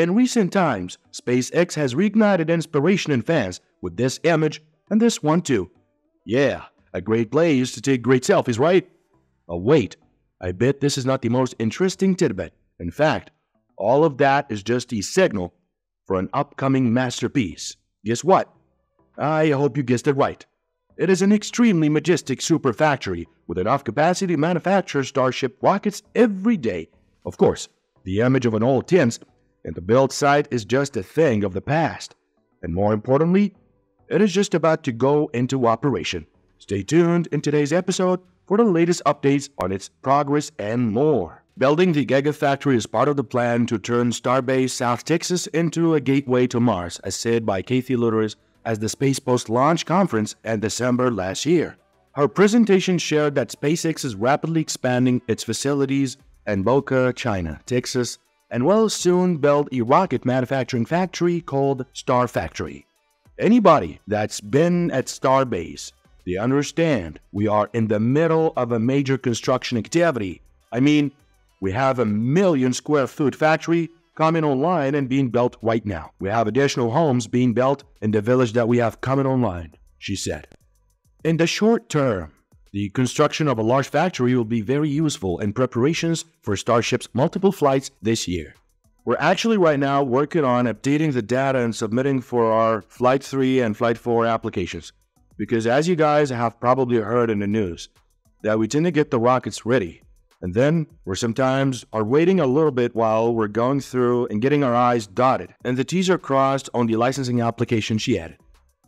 In recent times, SpaceX has reignited inspiration in fans with this image and this one too. Yeah, a great place to take great selfies, right? Oh wait, I bet this is not the most interesting tidbit. In fact, all of that is just a signal for an upcoming masterpiece. Guess what? I hope you guessed it right. It is an extremely majestic super factory with enough capacity to manufacture Starship rockets every day. Of course, the image of an old tent and the build site is just a thing of the past. And more importantly, it is just about to go into operation. Stay tuned in today's episode for the latest updates on its progress and more. Building the Gigafactory is part of the plan to turn Starbase, South Texas into a gateway to Mars, as said by Kathy Lueders at the Space Post launch conference in December last year. Her presentation shared that SpaceX is rapidly expanding its facilities in Boca, China, Texas, and will soon build a rocket manufacturing factory called Star Factory. Anybody that's been at Starbase, they understand we are in the middle of a major construction activity. I mean, we have a 1 million square foot factory coming online and being built right now. We have additional homes being built in the village that we have coming online, she said. In the short term, the construction of a large factory will be very useful in preparations for Starship's multiple flights this year. We're actually right now working on updating the data and submitting for our Flight 3 and Flight 4 applications, because as you guys have probably heard in the news, that we tend to get the rockets ready, and then we sometimes are waiting a little bit while we're going through and getting our I's dotted and the T's are crossed on the licensing application, she added.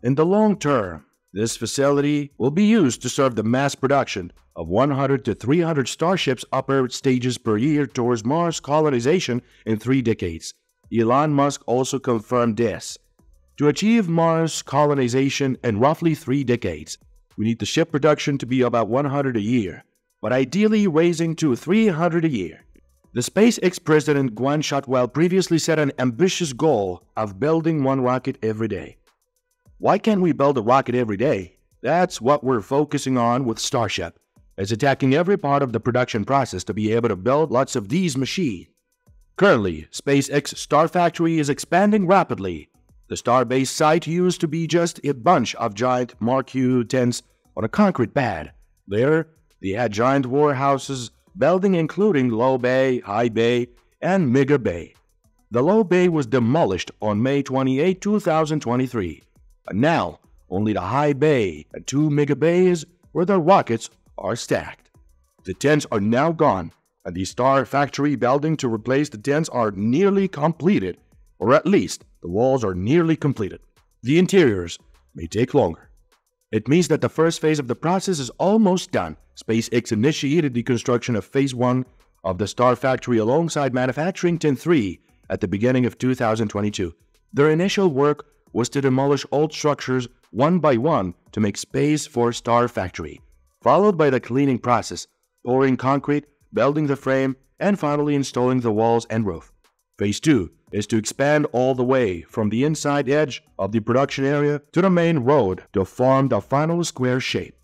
In the long term, this facility will be used to serve the mass production of 100 to 300 Starships upper stages per year towards Mars colonization in 3 decades. Elon Musk also confirmed this. To achieve Mars colonization in roughly 3 decades, we need the ship production to be about 100 a year, but ideally raising to 300 a year. The SpaceX president Gwynne Shotwell previously set an ambitious goal of building 1 rocket every day. Why can't we build a rocket every day? That's what we're focusing on with Starship. It's attacking every part of the production process to be able to build lots of these machines. Currently, SpaceX Star Factory is expanding rapidly. The Starbase site used to be just a bunch of giant Mark II tents on a concrete pad. Later, they had giant warehouses, building including Low Bay, High Bay, and Mega Bay. The Low Bay was demolished on May 28, 2023. And now, only the High Bay and 2 Mega Bays where the rockets are stacked. The tents are now gone, and the Star Factory building to replace the tents are nearly completed, or at least the walls are nearly completed. The interiors may take longer. It means that the first phase of the process is almost done. SpaceX initiated the construction of Phase 1 of the Star Factory alongside manufacturing Tent 3 at the beginning of 2022. Their initial work was to demolish old structures one by one to make space for Star Factory, followed by the cleaning process, pouring concrete, building the frame, and finally installing the walls and roof. Phase 2 is to expand all the way from the inside edge of the production area to the main road to form the final square shape.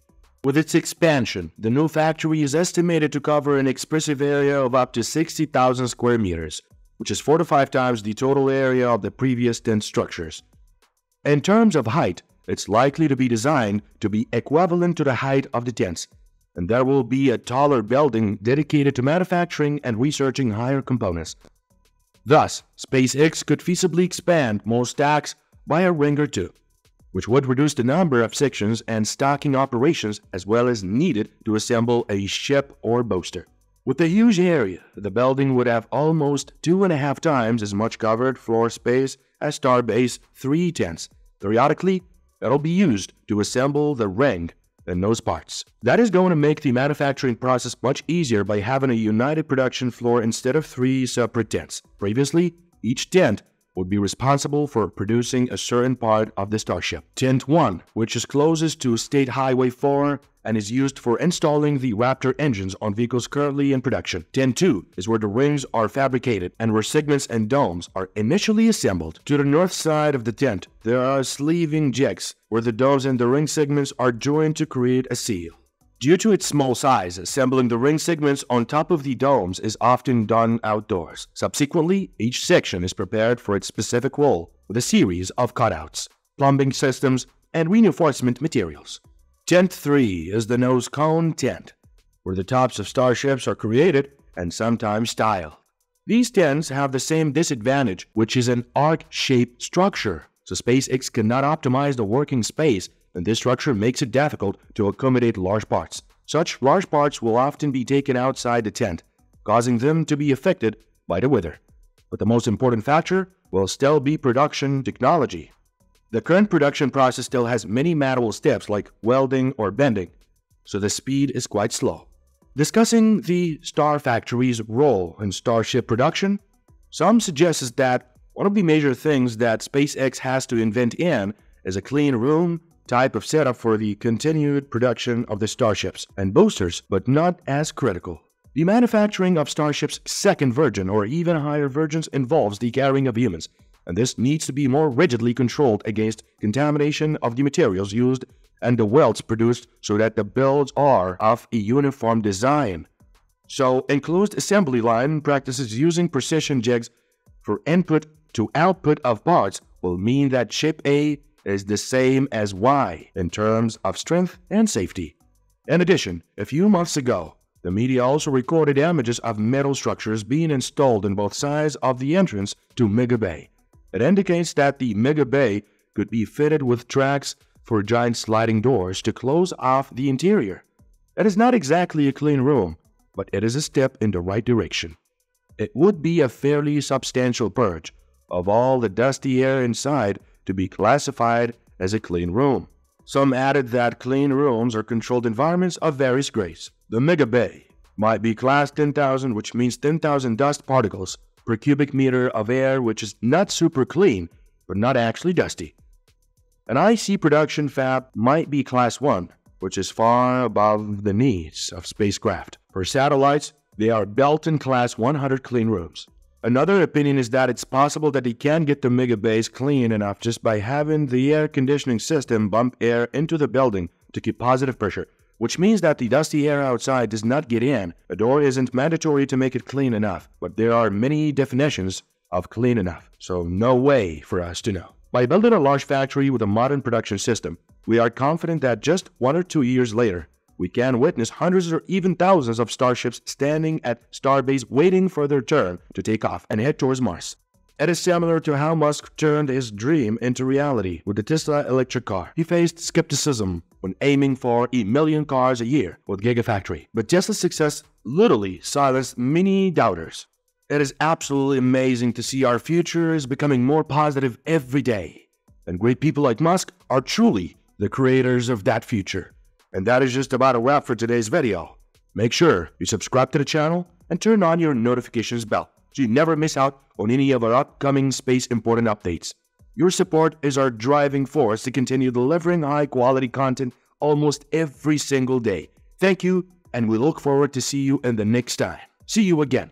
With its expansion, the new factory is estimated to cover an expressive area of up to 60,000 square meters, which is 4 to 5 times the total area of the previous 10 structures. In terms of height, it's likely to be designed to be equivalent to the height of the tents, and there will be a taller building dedicated to manufacturing and researching higher components. Thus, SpaceX could feasibly expand more stacks by a ring or two, which would reduce the number of sections and stacking operations as well as needed to assemble a ship or booster. With the huge area, the building would have almost 2.5 times as much covered floor space as Starbase 3 tents. Periodically, it'll be used to assemble the ring and those parts. That is going to make the manufacturing process much easier by having a united production floor instead of 3 separate tents. Previously, each tent would be responsible for producing a certain part of the Starship. Tent 1, which is closest to State Highway 4 and is used for installing the Raptor engines on vehicles currently in production. Tent 2 is where the rings are fabricated and where segments and domes are initially assembled. To the north side of the tent, there are sleeving jigs where the domes and the ring segments are joined to create a seal. Due to its small size, assembling the ring segments on top of the domes is often done outdoors. Subsequently, each section is prepared for its specific role with a series of cutouts, plumbing systems, and reinforcement materials. Tent 3 is the nose cone tent, where the tops of starships are created and sometimes styled. These tents have the same disadvantage, which is an arc-shaped structure, so SpaceX cannot optimize the working space, and this structure makes it difficult to accommodate large parts. Such large parts will often be taken outside the tent, causing them to be affected by the weather. But the most important factor will still be production technology. The current production process still has many manual steps like welding or bending, so the speed is quite slow. Discussing the Star Factory's role in Starship production, some suggest that one of the major things that SpaceX has to invent in is a clean room type of setup for the continued production of the Starships and boosters, but not as critical. The manufacturing of Starship's second version or even higher versions involves the carrying of humans, and this needs to be more rigidly controlled against contamination of the materials used and the welds produced so that the builds are of a uniform design. So, enclosed assembly line practices using precision jigs for input to output of parts will mean that Ship A is the same as Y in terms of strength and safety. In addition, a few months ago, the media also recorded images of metal structures being installed on both sides of the entrance to Mega Bay. It indicates that the Mega Bay could be fitted with tracks for giant sliding doors to close off the interior. It is not exactly a clean room, but it is a step in the right direction. It would be a fairly substantial purge of all the dusty air inside to be classified as a clean room. Some added that clean rooms are controlled environments of various grades. The Mega Bay might be class 10,000, which means 10,000 dust particles per cubic meter of air, which is not super clean, but not actually dusty. An IC production fab might be Class 1, which is far above the needs of spacecraft. For satellites, they are built in Class 100 clean rooms. Another opinion is that it's possible that they can get the Mega Bays clean enough just by having the air conditioning system bump air into the building to keep positive pressure, which means that the dusty air outside does not get in. A door isn't mandatory to make it clean enough, but there are many definitions of clean enough, so no way for us to know. By building a large factory with a modern production system, we are confident that just 1 or 2 years later, we can witness hundreds or even thousands of starships standing at Starbase waiting for their turn to take off and head towards Mars. It is similar to how Musk turned his dream into reality with the Tesla electric car. He faced skepticism when aiming for a 1 million cars a year with Gigafactory, but Tesla's success literally silenced many doubters. It is absolutely amazing to see our future is becoming more positive every day. And great people like Musk are truly the creators of that future. And that is just about a wrap for today's video. Make sure you subscribe to the channel and turn on your notifications bell so you never miss out on any of our upcoming space important updates. Your support is our driving force to continue delivering high quality content almost every single day. Thank you, and we look forward to see you in the next time. See you again.